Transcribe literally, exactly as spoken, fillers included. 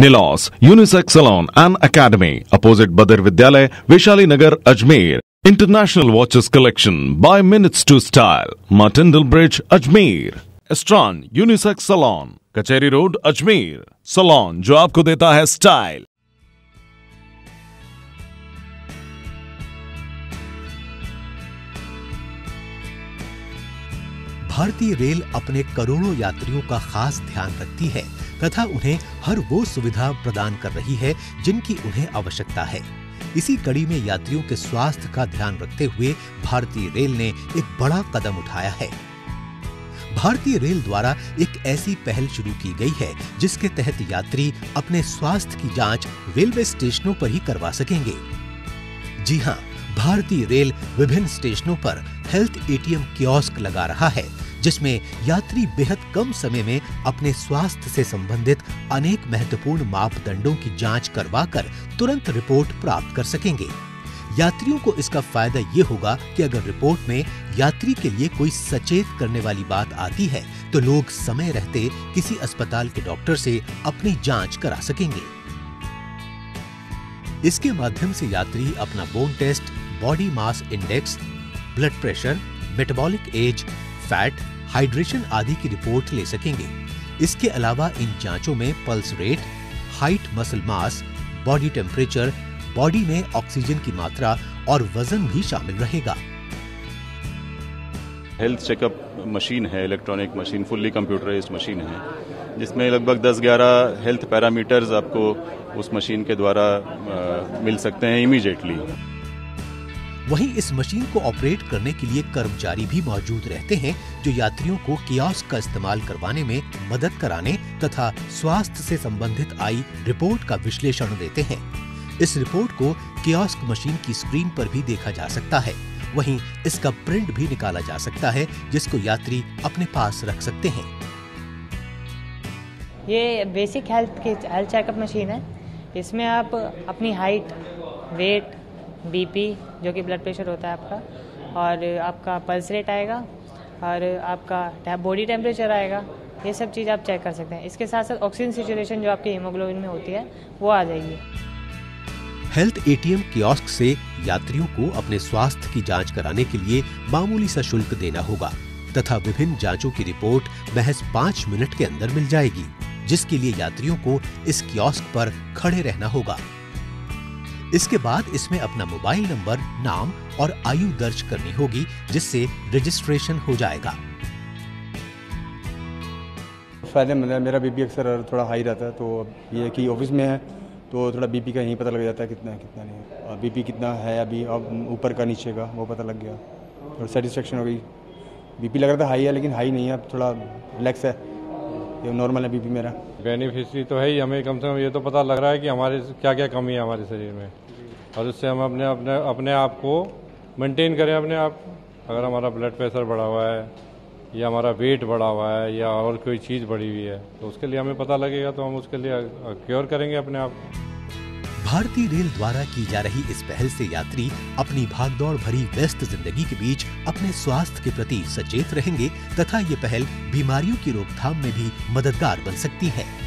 निलॉस unisex salon and academy opposite बदर विद्यालय Vaishali Nagar Ajmer. International watches collection by minutes to style, Martindale bridge Ajmer. Astron unisex salon कचहरी road Ajmer, salon जो आपको देता है स्टाइल। भारतीय रेल अपने करोड़ों यात्रियों का खास ध्यान रखती है तथा उन्हें हर वो सुविधा प्रदान कर रही है जिनकी उन्हें आवश्यकता है। इसी कड़ी में यात्रियों के स्वास्थ्य का ध्यान रखते हुए भारतीय रेल ने एक बड़ा कदम उठाया है। भारतीय रेल द्वारा एक ऐसी पहल शुरू की गई है जिसके तहत यात्री अपने स्वास्थ्य की जाँच रेलवे स्टेशनों पर ही करवा सकेंगे। जी हाँ, भारतीय रेल विभिन्न स्टेशनों पर हेल्थ एटीएम कियोस्क लगा रहा है, जिसमें यात्री बेहद कम समय में अपने स्वास्थ्य से संबंधित अनेक महत्वपूर्ण मापदंडों की जांच करवाकर तुरंत रिपोर्ट प्राप्त कर सकेंगे। यात्रियों को इसका फायदा ये होगा कि अगर रिपोर्ट में यात्री के लिए कोई सचेत करने वाली बात आती है तो लोग समय रहते किसी अस्पताल के डॉक्टर से अपनी जाँच करा सकेंगे। इसके माध्यम से यात्री अपना bone test, body mass index, blood pressure, metabolic age, fat, hydration आदि की रिपोर्ट ले सकेंगे। इसके अलावा इन जांचों में pulse rate, height, muscle mass, body temperature, body में ऑक्सीजन की मात्रा और वजन भी शामिल रहेगा। हेल्थ चेकअप मशीन है, electronic machine, fully computerised machine है, जिसमें लगभग दस ग्यारह हेल्थ पैरामीटर्स आपको उस मशीन के द्वारा आ, मिल सकते हैं इमीडिएटली। वहीं इस मशीन को ऑपरेट करने के लिए कर्मचारी भी मौजूद रहते हैं जो यात्रियों को कियोस्क का इस्तेमाल करवाने में मदद कराने तथा स्वास्थ्य से संबंधित आई रिपोर्ट का विश्लेषण देते हैं। इस रिपोर्ट को कियोस्क मशीन की स्क्रीन पर भी देखा जा सकता है। वहीं इसका प्रिंट भी निकाला जा सकता है जिसको यात्री अपने पास रख सकते हैं। ये बेसिक हेल्थ की हेल्थ चेकअप मशीन है। इसमें आप अपनी हाइट, वेट, बीपी जो कि ब्लड प्रेशर होता है आपका, और आपका पल्स रेट आएगा और आपका बॉडी टेम्परेचर आएगा, ये सब चीज़ आप चेक कर सकते हैं। इसके साथ साथ ऑक्सीजन सिचुएशन जो आपकी हीमोग्लोबिन में होती है वो आ जाएगी। हेल्थ एटीएम कियोस्क से यात्रियों को अपने स्वास्थ्य की जांच कराने के लिए मामूली सा शुल्क देना होगा तथा विभिन्न जांचों की रिपोर्ट महज पाँच मिनट के अंदर मिल जाएगी, जिसके लिए यात्रियों को इस कियोस्क पर खड़े रहना होगा। इसके बाद इसमें अपना मोबाइल नंबर, नाम और आयु दर्ज करनी होगी, जिससे रजिस्ट्रेशन हो जाएगा। फायदेमंद है। मेरा बीपी अक्सर थोड़ा हाई रहता है, तो ये कि ऑफिस में है तो थोड़ा बीपी का यहीं पता लग जाता है कितना है कितना नहीं है, और बीपी कितना है अभी, अब ऊपर का नीचे का वो पता लग गया और सेटिस्फेक्शन हो गई। बीपी लग रहा था हाई है लेकिन हाई नहीं है, अब थोड़ा रिलैक्स है, ये नॉर्मल है बीपी मेरा। बेनिफिशियरी तो है ही, हमें कम से कम ये तो पता लग रहा है कि हमारे क्या क्या कमी है हमारे शरीर में, और उससे हम अपने अपने अपने आप को मेंटेन करें। अपने आप, अगर हमारा ब्लड प्रेशर बढ़ा हुआ है या हमारा वेट बढ़ा हुआ है या और कोई चीज़ बढ़ी हुई है तो उसके लिए हमें पता लगेगा, तो हम उसके लिए क्योर करेंगे अपने आप। भारतीय रेल द्वारा की जा रही इस पहल से यात्री अपनी भागदौड़ भरी व्यस्त जिंदगी के बीच अपने स्वास्थ्य के प्रति सचेत रहेंगे तथा ये पहल बीमारियों की रोकथाम में भी मददगार बन सकती है।